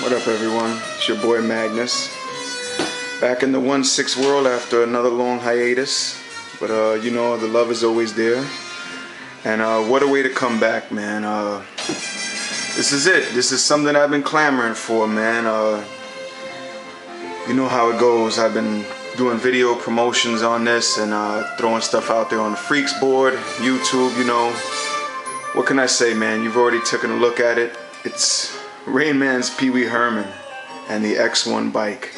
What up, everyone? It's your boy Magnus. Back in the 1-6 world after another long hiatus. But, you know, the love is always there. And what a way to come back, man. This is it. This is something I've been clamoring for, man. You know how it goes. I've been doing video promotions on this and throwing stuff out there on the Freaks board, YouTube, you know. What can I say, man? You've already taken a look at it. It's Rainman's Pee-Wee Herman and the X-1 bike,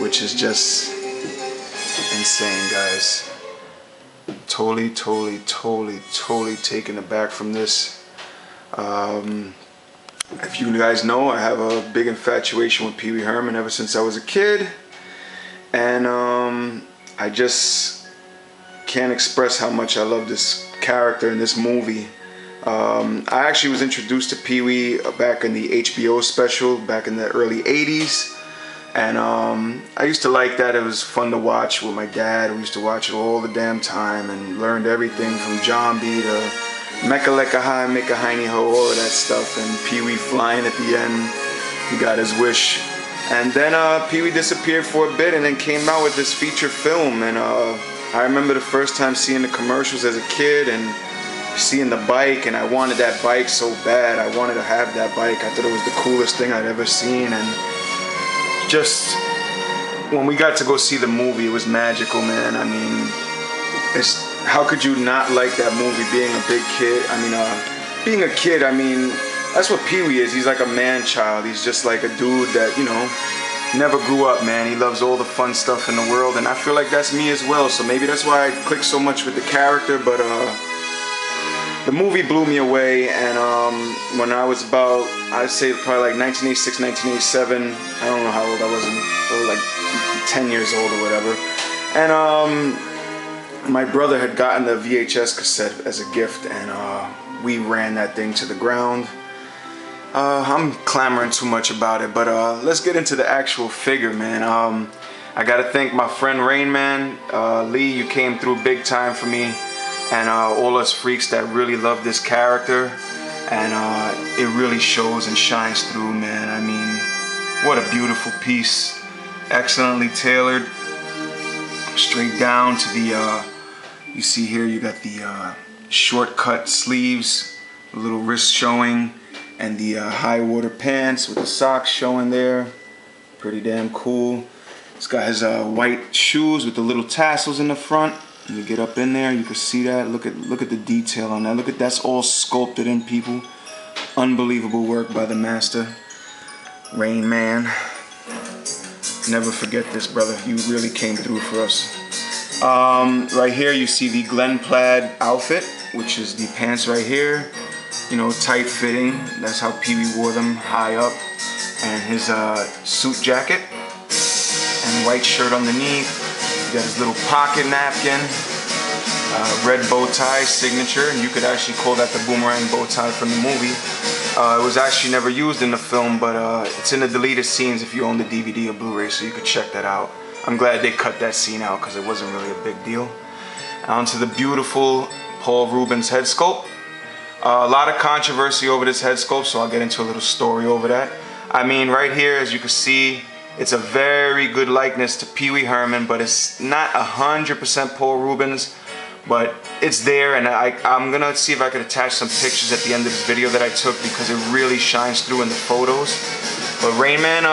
which is just insane, guys. Totally taken aback from this. If you guys know, I have a big infatuation with Pee-Wee Herman ever since I was a kid, and I just can't express how much I love this character in this movie. I actually was introduced to Pee-Wee back in the HBO special, back in the early 80s. And I used to like that. It was fun to watch with my dad. We used to watch it all the damn time and learned everything from John B to Mekalekahai, Mekahiniho, all of that stuff. And Pee-Wee flying at the end. He got his wish. And then Pee-Wee disappeared for a bit and then came out with this feature film. And I remember the first time seeing the commercials as a kid and seeing the bike, and I wanted that bike so bad. I wanted to have that bike. I thought it was the coolest thing I'd ever seen, and just when we got to go see the movie, it was magical, man. I mean, it's, how could you not like that movie being a big kid? I mean, being a kid, I mean, that's what Pee-Wee is. He's like a man-child. He's just like a dude that, you know, never grew up, man. He loves all the fun stuff in the world, and I feel like that's me as well, so maybe that's why I click so much with the character, but the movie blew me away, and when I was about, I'd say probably like 1986, 1987, I don't know how old I was, like 10 years old or whatever, and my brother had gotten the VHS cassette as a gift, and we ran that thing to the ground. I'm clamoring too much about it, but let's get into the actual figure, man. I gotta thank my friend Rainman. Lee, you came through big time for me, and all us freaks that really love this character, and it really shows and shines through, man. I mean, what a beautiful piece, excellently tailored, straight down to the, you see here, you got the shortcut sleeves, a little wrist showing, and the high water pants with the socks showing there. Pretty damn cool. It's got his white shoes with the little tassels in the front. You get up in there, you can see that. Look at the detail on that. Look at, that's all sculpted in, people. Unbelievable work by the master, Rainman. Never forget this, brother. You really came through for us. Right here, you see the Glen plaid outfit, which is the pants right here. You know, tight fitting. That's how Pee-Wee wore them, high up, and his suit jacket and white shirt underneath. Got his little pocket napkin, red bow tie signature, and you could actually call that the boomerang bow tie from the movie. It was actually never used in the film, but it's in the deleted scenes if you own the DVD or Blu-ray, so you could check that out. I'm glad they cut that scene out because it wasn't really a big deal. Onto the beautiful Paul Reubens head sculpt. A lot of controversy over this head sculpt, so I'll get into a little story over that. I mean, right here, as you can see, it's a very good likeness to Pee-Wee Herman, but it's not 100% Paul Reubens, but it's there, and I'm gonna see if I could attach some pictures at the end of this video that I took because it really shines through in the photos. But Rainman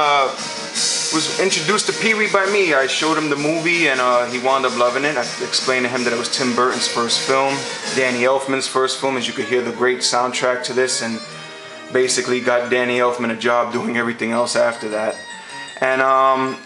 was introduced to Pee-Wee by me. I showed him the movie, and he wound up loving it. I explained to him that it was Tim Burton's first film, Danny Elfman's first film, as you could hear the great soundtrack to this, and basically got Danny Elfman a job doing everything else after that. And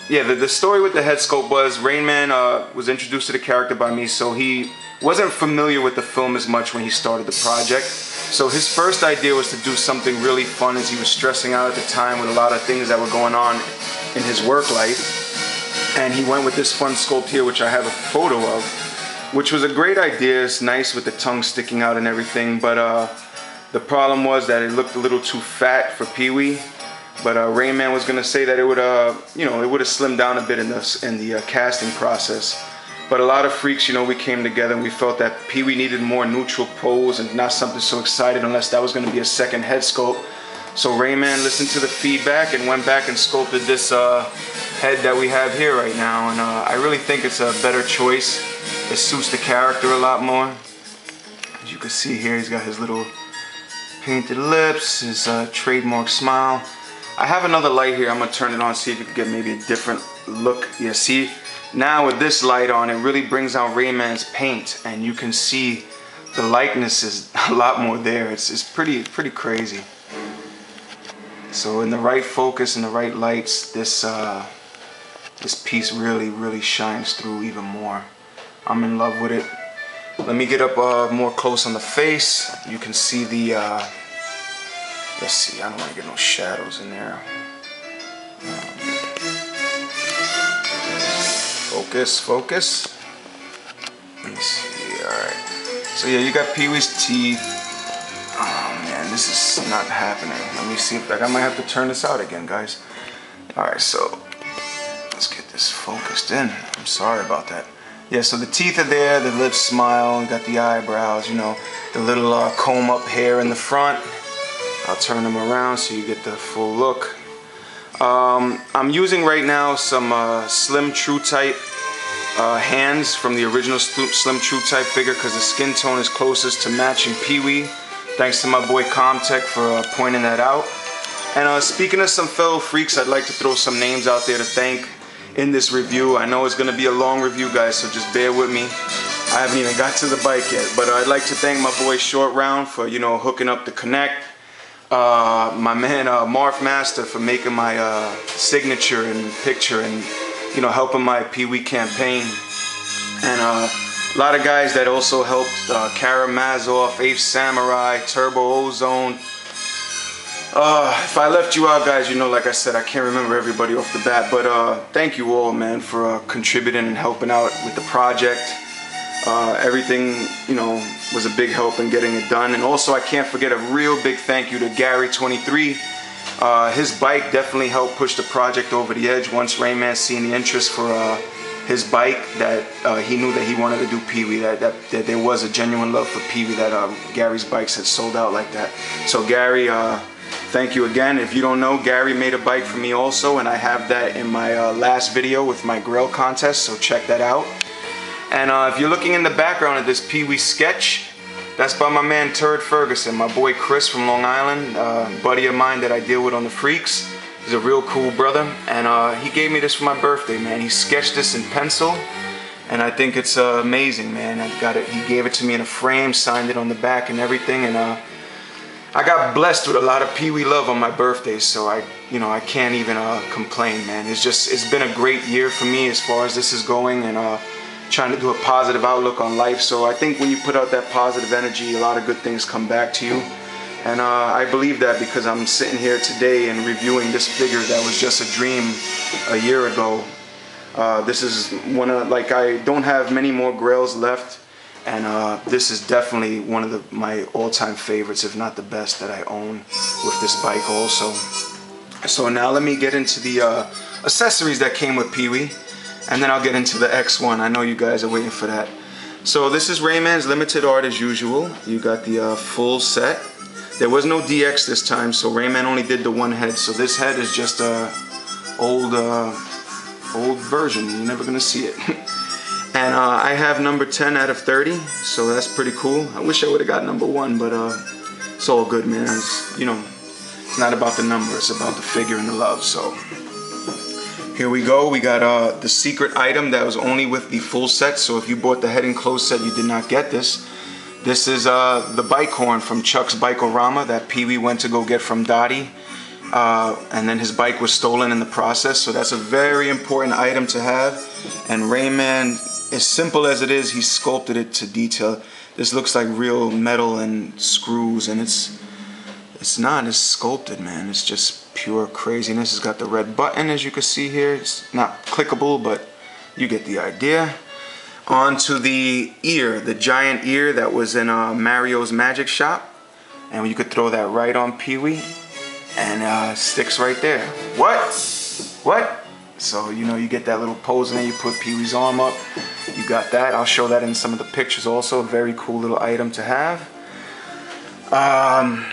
yeah, the story with the head sculpt was Rainman was introduced to the character by me, so he wasn't familiar with the film as much when he started the project. So his first idea was to do something really fun, as he was stressing out at the time with a lot of things that were going on in his work life. And he went with this fun sculpt here, which I have a photo of, which was a great idea. It's nice with the tongue sticking out and everything, but the problem was that it looked a little too fat for Pee-Wee. But Rainman was gonna say that it would, you know, it would have slimmed down a bit in the casting process. But a lot of freaks, you know, we came together and we felt that Pee-Wee needed more neutral pose and not something so excited, unless that was gonna be a second head sculpt. So Rainman listened to the feedback and went back and sculpted this head that we have here right now. And I really think it's a better choice. It suits the character a lot more. As you can see here, he's got his little painted lips, his trademark smile. I have another light here. I'm gonna turn it on, see if you can get maybe a different look. Yeah, see, now with this light on, it really brings out Rainman's paint, and you can see the likeness is a lot more there. It's pretty crazy. So in the right focus and the right lights, this piece really shines through even more. I'm in love with it. Let me get up more close on the face. You can see the let's see, I don't want to get no shadows in there. Focus. Let me see, alright. So yeah, you got Pee-Wee's teeth. Oh man, this is not happening. Let me see, I might have to turn this out again, guys. Alright, so let's get this focused in. I'm sorry about that. Yeah, so the teeth are there, the lips smile, you got the eyebrows, you know, the little comb up hair in the front. I'll turn them around so you get the full look. I'm using right now some Slim True Type hands from the original Slim True Type figure because the skin tone is closest to matching Pee-Wee. Thanks to my boy Comtech for pointing that out. And speaking of some fellow freaks, I'd like to throw some names out there to thank in this review. I know it's going to be a long review, guys, so just bear with me. I haven't even got to the bike yet, but I'd like to thank my boy Short Round for, you know, hooking up the Kinect. My man Marf Master for making my signature and picture and, you know, helping my Pee-Wee campaign. And a lot of guys that also helped, Kara Mazoff, Ape Samurai, Turbo Ozone. If I left you out, guys, you know, like I said, I can't remember everybody off the bat, but thank you all, man, for contributing and helping out with the project. Everything, you know, was a big help in getting it done. And also, I can't forget a real big thank you to Gary23. His bike definitely helped push the project over the edge once Rainman seen the interest for his bike, that he knew that he wanted to do Pee-Wee, that there was a genuine love for Pee-Wee, that Gary's bikes had sold out like that. So Gary, thank you again. If you don't know, Gary made a bike for me also, and I have that in my last video with my grill contest, so check that out. And if you're looking in the background of this Pee-Wee sketch, that's by my man Turd Ferguson, my boy Chris from Long Island, buddy of mine that I deal with on the Freaks. He's a real cool brother, and he gave me this for my birthday, man. He sketched this in pencil, and I think it's amazing, man. I got it. He gave it to me in a frame, signed it on the back and everything, and I got blessed with a lot of Pee-Wee love on my birthday, so I can't even complain, man. It's been a great year for me as far as this is going, and trying to do a positive outlook on life. So I think when you put out that positive energy, a lot of good things come back to you. And I believe that because I'm sitting here today and reviewing this figure that was just a dream a year ago. This is one of, like, I don't have many more grails left, and this is definitely one of my all-time favorites, if not the best that I own with this bike also. So now let me get into the accessories that came with Pee-Wee. And then I'll get into the X1. I know you guys are waiting for that. So this is Rainman's limited art as usual. You got the full set. There was no DX this time, so Rainman only did the one head. So this head is just a old version. You're never gonna see it. And I have number 10 out of 30, so that's pretty cool. I wish I would have got number 1, but it's all good, man. It's, you know, it's not about the number. It's about the figure and the love. So. Here we go, we got the secret item that was only with the full set, so if you bought the head and clothes set, you did not get this. This is the bike horn from Chuck's Bike-O-Rama that Pee-Wee went to go get from Dottie, and then his bike was stolen in the process, so that's a very important item to have. And Rainman, as simple as it is, he sculpted it to detail. This looks like real metal and screws, and it's not as sculpted, man. It's just pure craziness. It's got the red button, as you can see here. It's not clickable, but you get the idea. On to the ear, the giant ear that was in Mario's Magic Shop. And you could throw that right on Pee-Wee, and sticks right there. What? So, you know, you get that little pose in there. You put Pee-Wee's arm up. You got that. I'll show that in some of the pictures also. Very cool little item to have.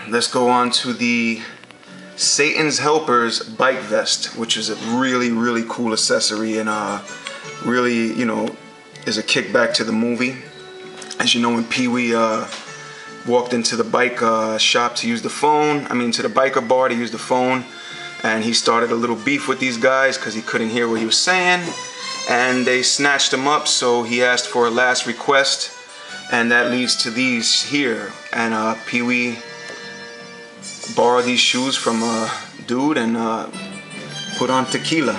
Let's go on to the Satan's Helper's bike vest, which is a really, really cool accessory, and really, you know, is a kickback to the movie. As you know, when Pee-Wee walked into the bike shop to use the phone, to the biker bar to use the phone, and he started a little beef with these guys because he couldn't hear what he was saying, and they snatched him up, so he asked for a last request, and that leads to these here. And Pee-Wee borrowed these shoes from a dude and put on Tequila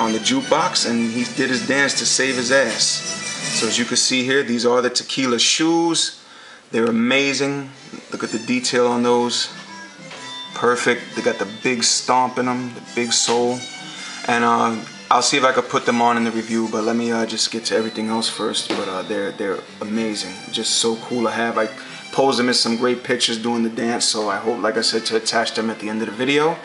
on the jukebox, and he did his dance to save his ass. So as you can see here, these are the Tequila shoes. They're amazing. Look at the detail on those. Perfect. They got the big stomp in them, the big sole. And I'll see if I could put them on in the review, but let me just get to everything else first. But they're amazing. Just so cool to have. I posed them in some great pictures doing the dance, so I hope, like I said, to attach them at the end of the video.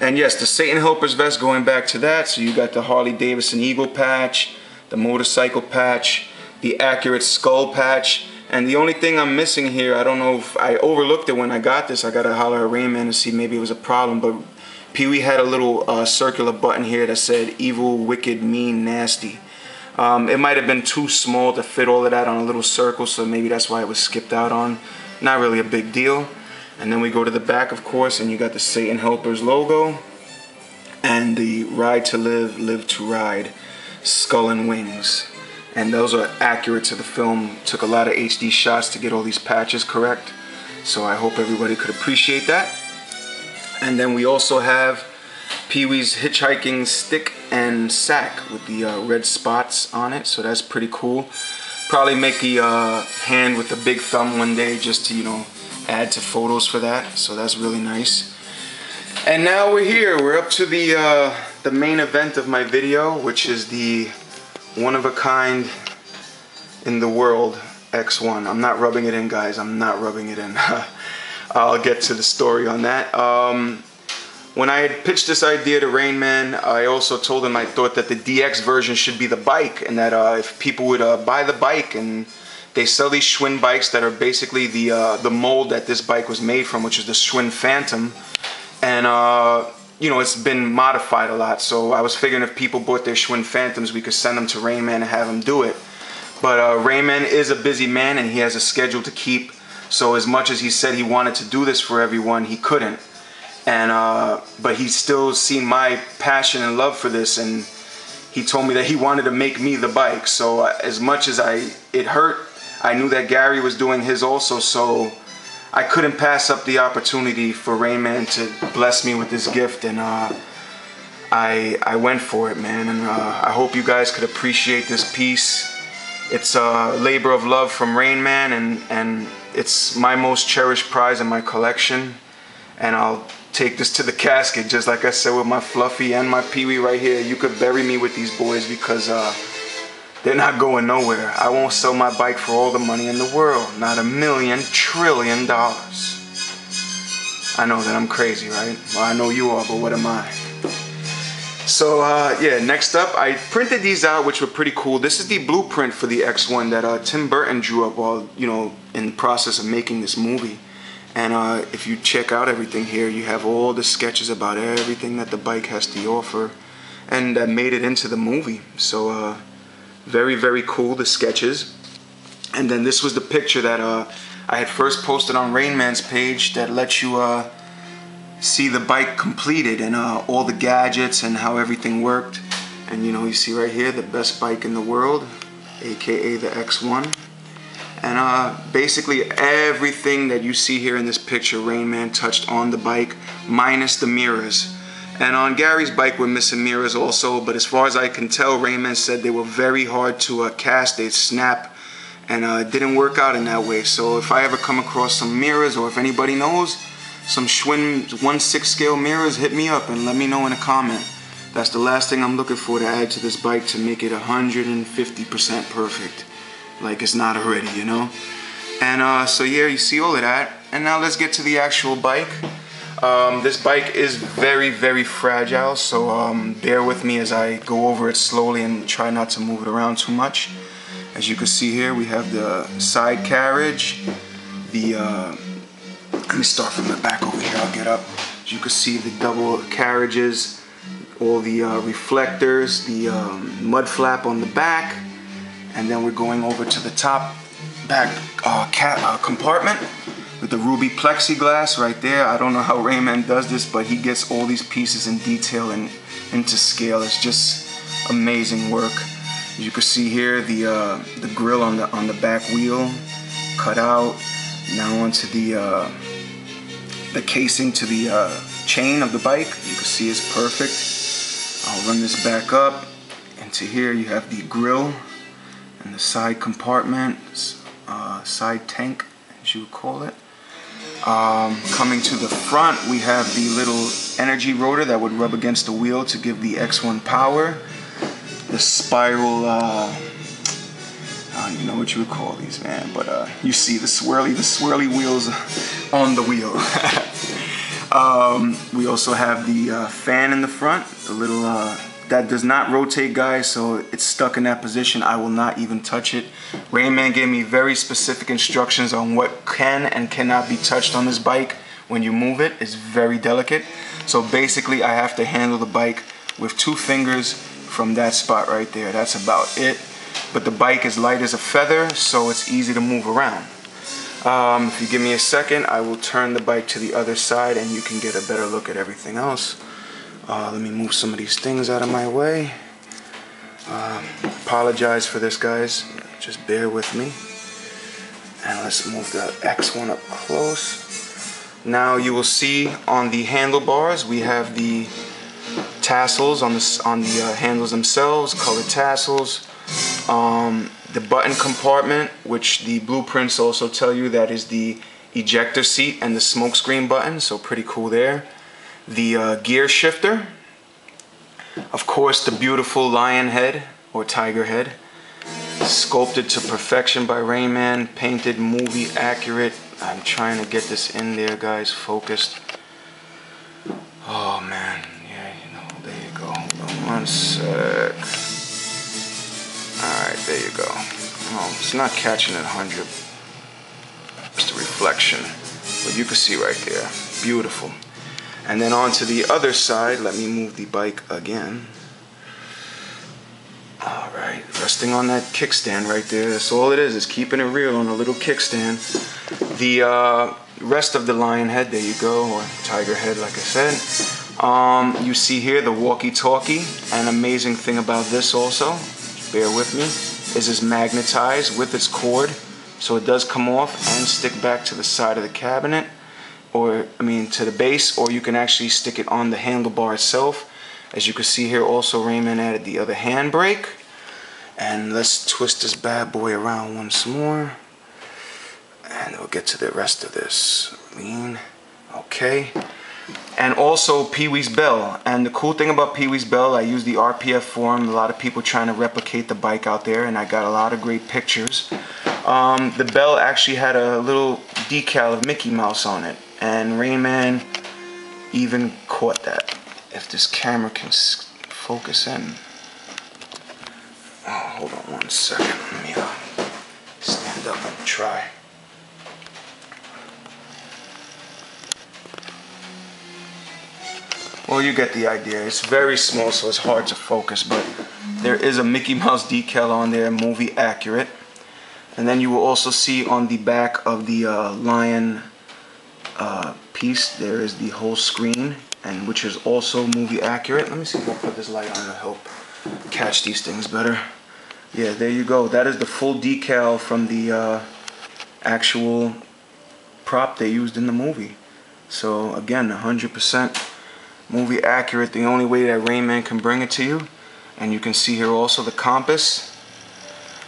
And yes, the Satan Helper's vest, going back to that, so you got the Harley Davidson Eagle patch, the motorcycle patch, the Accurate skull patch, and the only thing I'm missing here, I don't know if I overlooked it when I got this, I gotta holler at Rainman and see maybe it was a problem, but Pee-Wee had a little circular button here that said evil, wicked, mean, nasty. It might have been too small to fit all of that on a little circle, so maybe that's why it was skipped out on. Not really a big deal. And then we go to the back, of course, and you got the Satan Helper's logo and the Ride to Live, Live to Ride skull and wings. And those are accurate to the film. Took a lot of HD shots to get all these patches correct, so I hope everybody could appreciate that. And then we also have Pee-Wee's hitchhiking stick and sack with the red spots on it, so that's pretty cool. Probably make the hand with the big thumb one day, just to, you know, add to photos for that, so that's really nice. And now we're here, we're up to the main event of my video, which is the one-of-a-kind in the world X-1. I'm not rubbing it in, guys, I'm not rubbing it in. I'll get to the story on that. When I had pitched this idea to Rainman, I also told him I thought that the DX version should be the bike, and that if people would buy the bike, and they sell these Schwinn bikes that are basically the mold that this bike was made from, which is the Schwinn Phantom, and you know, it's been modified a lot. So I was figuring if people bought their Schwinn Phantoms, we could send them to Rainman and have him do it. But Rainman is a busy man and he has a schedule to keep. So as much as he said he wanted to do this for everyone, he couldn't. And but he's still seen my passion and love for this, and he told me that he wanted to make me the bike. So as much as it hurt, I knew that Gary was doing his also, so I couldn't pass up the opportunity for Rainman to bless me with this gift, and I went for it, man. And I hope you guys could appreciate this piece. It's a labor of love from Rainman, and it's my most cherished prize in my collection. And I'll take this to the casket, just like I said with my Fluffy and my Pee-Wee right here. You could bury me with these boys, because they're not going nowhere. I won't sell my bike for all the money in the world. Not $1 million trillion. I know that I'm crazy, right? Well, I know you are, but what am I? So yeah, next up, I printed these out, which were pretty cool. This is the blueprint for the X-1 that Tim Burton drew up while, you know, in the process of making this movie. And if you check out everything here, you have all the sketches about everything that the bike has to offer, and that made it into the movie. So very, very cool, the sketches. And then this was the picture that I had first posted on Rainman's page that lets you see the bike completed, and all the gadgets and how everything worked. And you know, you see right here the best bike in the world, aka the X1. And basically everything that you see here in this picture, Rainman touched on the bike, minus the mirrors. And on Gary's bike we're missing mirrors also, but as far as I can tell, Rainman said they were very hard to cast, they'd snap, and it didn't work out in that way. So if I ever come across some mirrors, or if anybody knows, some Schwinn 1/6 scale mirrors, hit me up and let me know in a comment. That's the last thing I'm looking for to add to this bike to make it 150% perfect. Like it's not already, you know? And so yeah, you see all of that. And now let's get to the actual bike. This bike is very, very fragile, so bear with me as I go over it slowly and try not to move it around too much. As you can see here, we have the side carriage, the, let me start from the back over here, I'll get up. You could see the double carriages, all the reflectors, the mud flap on the back, and then we're going over to the top back compartment with the ruby plexiglass right there. I don't know how Rainman does this, but he gets all these pieces in detail and into scale. It's just amazing work. You can see here the grill on the back wheel cut out. Now onto the casing to the chain of the bike. You can see it's perfect. I'll run this back up into here. You have the grill and the side compartment, side tank, as you would call it. Coming to the front, we have the little energy rotor that would rub against the wheel to give the X1 power. The spiral, I don't even know what you would call these, man, but you see the swirly wheels on the wheel. We also have the fan in the front, the little, that does not rotate, guys, so it's stuck in that position. I will not even touch it. Rainman gave me very specific instructions on what can and cannot be touched on this bike when you move it. It's very delicate. So basically, I have to handle the bike with 2 fingers from that spot right there. That's about it. But the bike is light as a feather, so it's easy to move around. If you give me a second, I will turn the bike to the other side and you can get a better look at everything else. Let me move some of these things out of my way. Apologize for this, guys. Just bear with me. And let's move the X1 up close. Now you will see on the handlebars, we have the tassels on the handles themselves, colored tassels. The button compartment, which the blueprints also tell you that is the ejector seat and the smoke screen button, so pretty cool there. The gear shifter, of course, the beautiful lion head or tiger head, sculpted to perfection by Rainman, painted movie accurate. I'm trying to get this in there, guys, focused. Oh man, yeah, you know, there you go. Hold on one sec. Alright, there you go. Oh, it's not catching at 100. It's the reflection. But you can see right there. Beautiful. And then on to the other side. Let me move the bike again. Alright, resting on that kickstand right there. That's all it is keeping it real on a little kickstand. The rest of the lion head, there you go, or tiger head, like I said. You see here the walkie-talkie. An amazing thing about this also, bear with me, is it's magnetized with its cord, so it does come off and stick back to the side of the cabinet, or I mean to the base, or you can actually stick it on the handlebar itself. As you can see here, also Rainman added the other handbrake. And let's twist this bad boy around once more, and we'll get to the rest of this. Lean, okay. And also Pee-Wee's Bell. And the cool thing about Pee-Wee's Bell, I use the RPF form. A lot of people trying to replicate the bike out there, and I got a lot of great pictures. The bell actually had a little decal of Mickey Mouse on it, and Rainman even caught that. If this camera can focus in. Oh, hold on one second. Let me stand up and try. Well, you get the idea. It's very small, so it's hard to focus, but there is a Mickey Mouse decal on there, movie accurate. And then you will also see on the back of the lion piece, there is the whole screen, and which is also movie accurate. Let me see if I put this light on to help catch these things better. Yeah, there you go. That is the full decal from the actual prop they used in the movie. So again, 100% movie accurate, the only way that Rainman can bring it to you. And you can see here also the compass.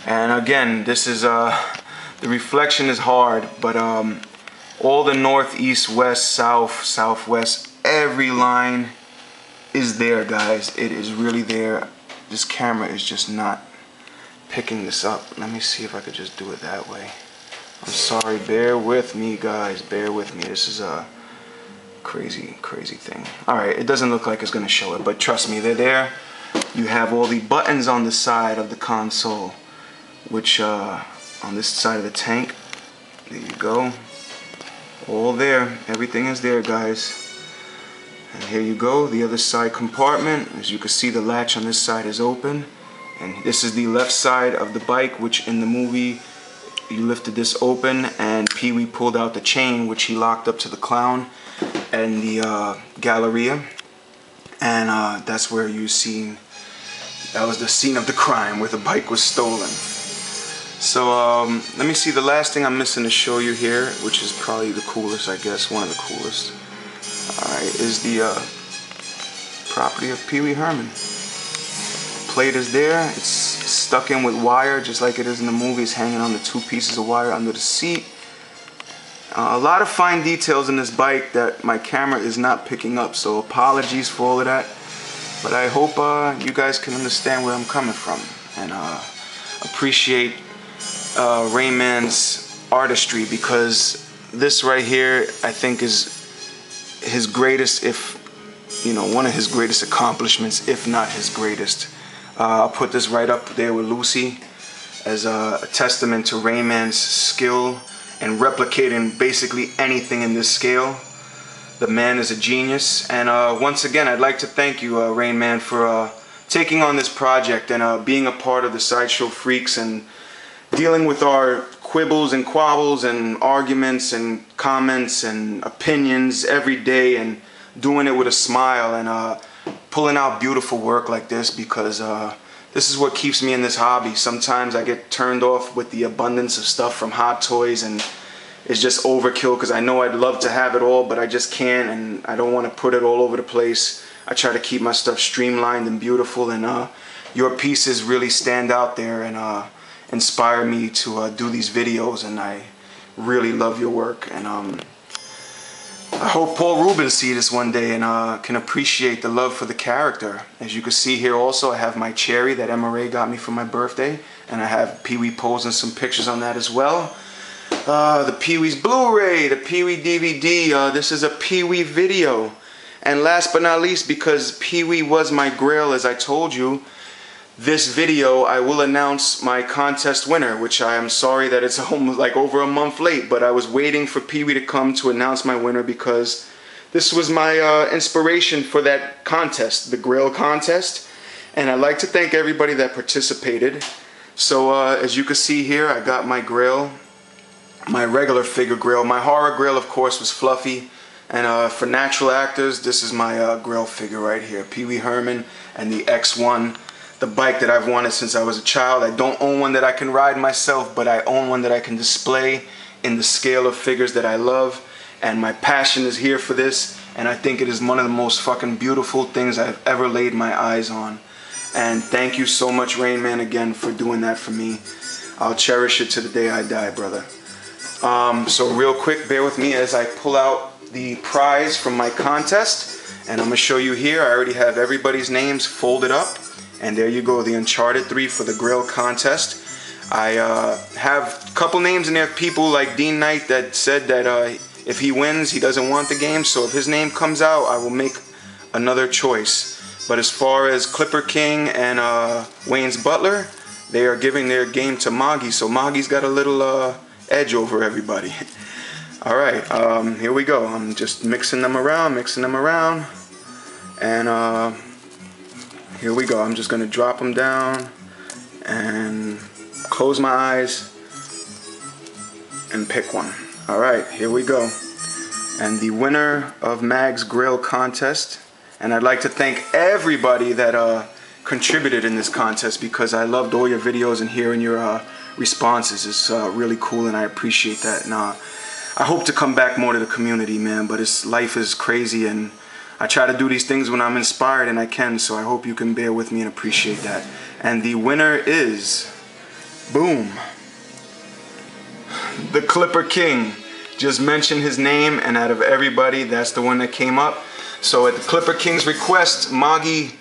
And again, this is the reflection is hard, but all the north, east, west, south, southwest, every line is there, guys. It is really there. This camera is just not picking this up. Let me see if I could just do it that way. I'm sorry, bear with me, guys, bear with me. This is a crazy thing. Alright, it doesn't look like it's gonna show it, but trust me, they're there. You have all the buttons on the side of the console, which on this side of the tank, there you go, all there, everything is there, guys. And here you go, the other side compartment. As you can see, the latch on this side is open. And this is the left side of the bike, which in the movie, you lifted this open and Pee-wee pulled out the chain, which he locked up to the clown and the Galleria. And that's where you seen, that was the scene of the crime where the bike was stolen. So let me see, the last thing I'm missing to show you here, which is probably the coolest, I guess, one of the coolest. Alright, is the property of Pee-wee Herman. Plate is there, it's stuck in with wire just like it is in the movie. It's hanging on the two pieces of wire under the seat. A lot of fine details in this bike that my camera is not picking up, so apologies for all of that. But I hope you guys can understand where I'm coming from and appreciate Rainman's artistry, because this right here I think is his greatest, if you know, one of his greatest accomplishments, if not his greatest. I'll put this right up there with Lucy as a testament to Rainman's skill and replicating basically anything in this scale. The man is a genius, and once again I'd like to thank you, Rainman, for taking on this project and being a part of the Sideshow Freaks and dealing with our quibbles and quabbles and arguments and comments and opinions every day, and doing it with a smile and pulling out beautiful work like this, because this is what keeps me in this hobby. Sometimes I get turned off with the abundance of stuff from Hot Toys and it's just overkill, because I know I'd love to have it all but I just can't, and I don't want to put it all over the place. I try to keep my stuff streamlined and beautiful, and your pieces really stand out there and inspire me to do these videos, and I really love your work. And I hope Paul Reubens sees this one day and can appreciate the love for the character. As you can see here also, I have my Chairry that MRA got me for my birthday, and I have Pee-wee posing some pictures on that as well. The Pee-wee's Blu-ray, the Pee-wee DVD, this is a Pee-wee video. And last but not least, because Pee-wee was my grail, as I told you, this video I will announce my contest winner, which I am sorry that it's almost like over a month late, but I was waiting for Pee-wee to come to announce my winner, because this was my inspiration for that contest, the Grail contest, and I'd like to thank everybody that participated. So as you can see here, I got my Grail, my regular figure Grail. My horror Grail of course was Fluffy, and for natural actors this is my Grail figure right here, Pee-wee Herman and the X-1. The bike that I've wanted since I was a child. I don't own one that I can ride myself, but I own one that I can display in the scale of figures that I love, and my passion is here for this, and I think it is one of the most fucking beautiful things I've ever laid my eyes on. And thank you so much, Rainman, again for doing that for me. I'll cherish it to the day I die, brother. So real quick, bear with me as I pull out the prize from my contest, and I'm gonna show you here. I already have everybody's names folded up. And there you go, the Uncharted 3 for the Grail contest. I have a couple names in there, people like Dean Knight that said that if he wins, he doesn't want the game. So if his name comes out, I will make another choice. But as far as Clipper King and Wayne's Butler, they are giving their game to Moggy. So Moggy's got a little edge over everybody. All right, here we go. I'm just mixing them around. And... here we go. I'm just going to drop them down and close my eyes and pick one. Alright, here we go. And the winner of Mag's Grail contest, and I'd like to thank everybody that contributed in this contest, because I loved all your videos and hearing your responses. It's really cool and I appreciate that. And I hope to come back more to the community, man, but it's, life is crazy, and I try to do these things when I'm inspired and I can, so I hope you can bear with me and appreciate that. And the winner is, boom, the Clipper King. Just mention his name, and out of everybody, that's the one that came up. So at the Clipper King's request, Moggy,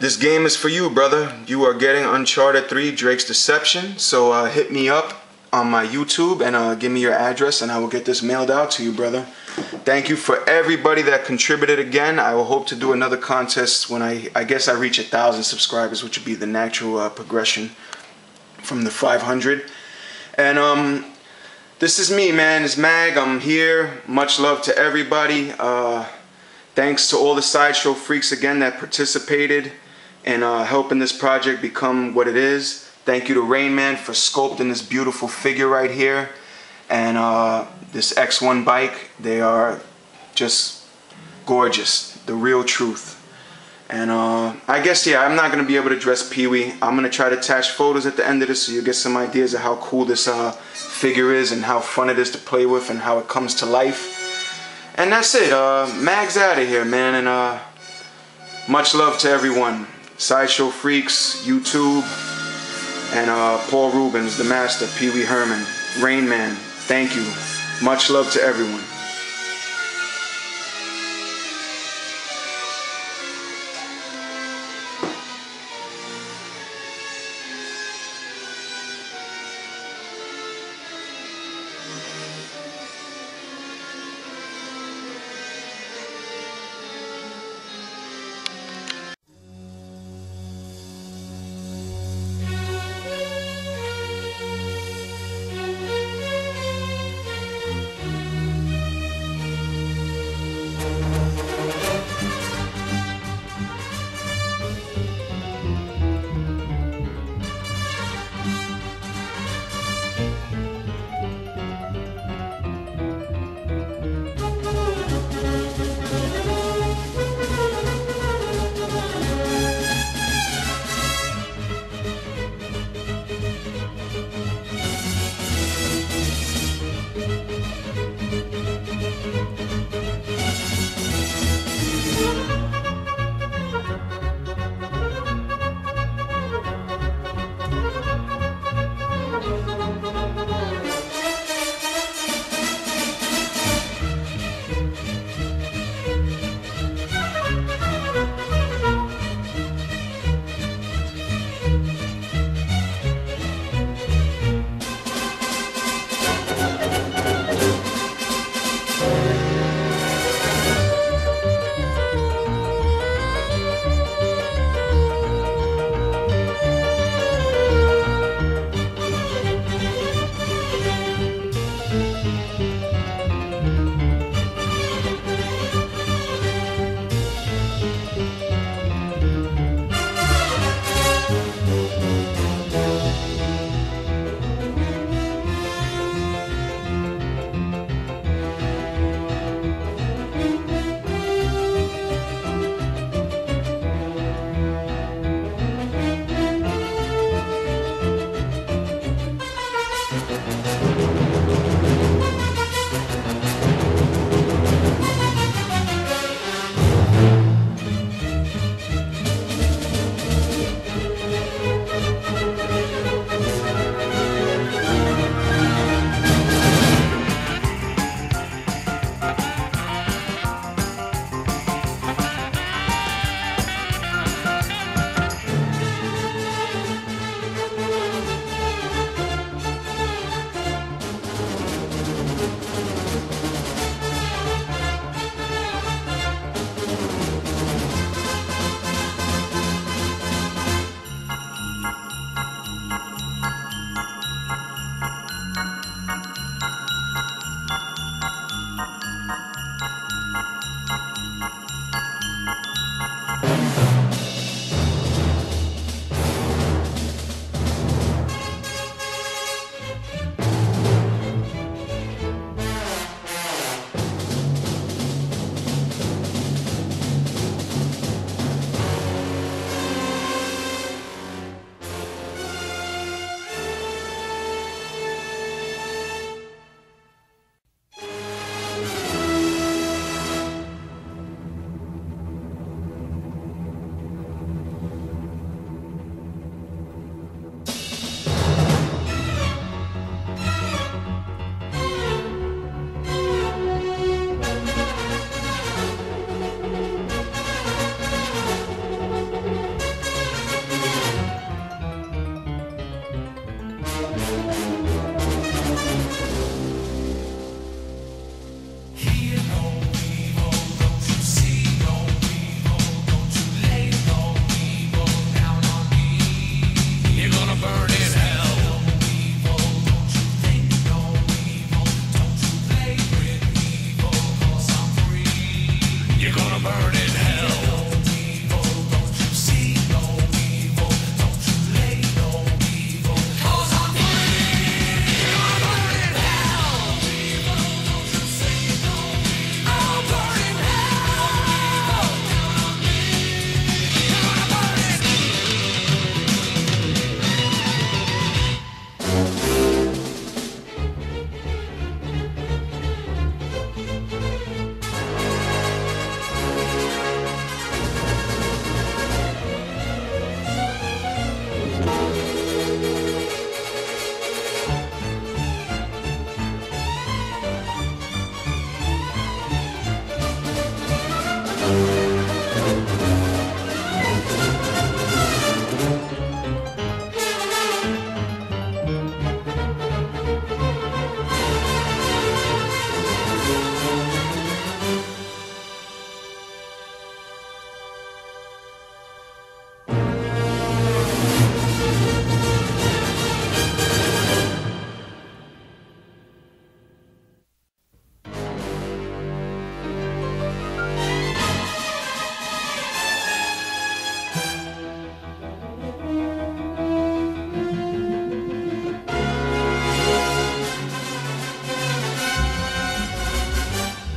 this game is for you, brother. You are getting Uncharted 3 Drake's Deception, so hit me up on my YouTube and give me your address and I will get this mailed out to you, brother. Thank you for everybody that contributed again. I will hope to do another contest when I guess I reach 1,000 subscribers, which would be the natural progression from the 500. And this is me, man. It's Mag. I'm here. Much love to everybody. Thanks to all the Sideshow Freaks again that participated and helping this project become what it is. Thank you to Rainman for sculpting this beautiful figure right here. And this X-1 bike, they are just gorgeous. The real truth. And I guess, yeah, I'm not going to be able to dress Pee-Wee. I'm going to try to attach photos at the end of this so you get some ideas of how cool this figure is and how fun it is to play with and how it comes to life. And that's it. Mag's out of here, man. And much love to everyone. Sideshow Freaks, YouTube, and Paul Reubens, the master, Pee-Wee Herman, Rainman. Thank you. Much love to everyone.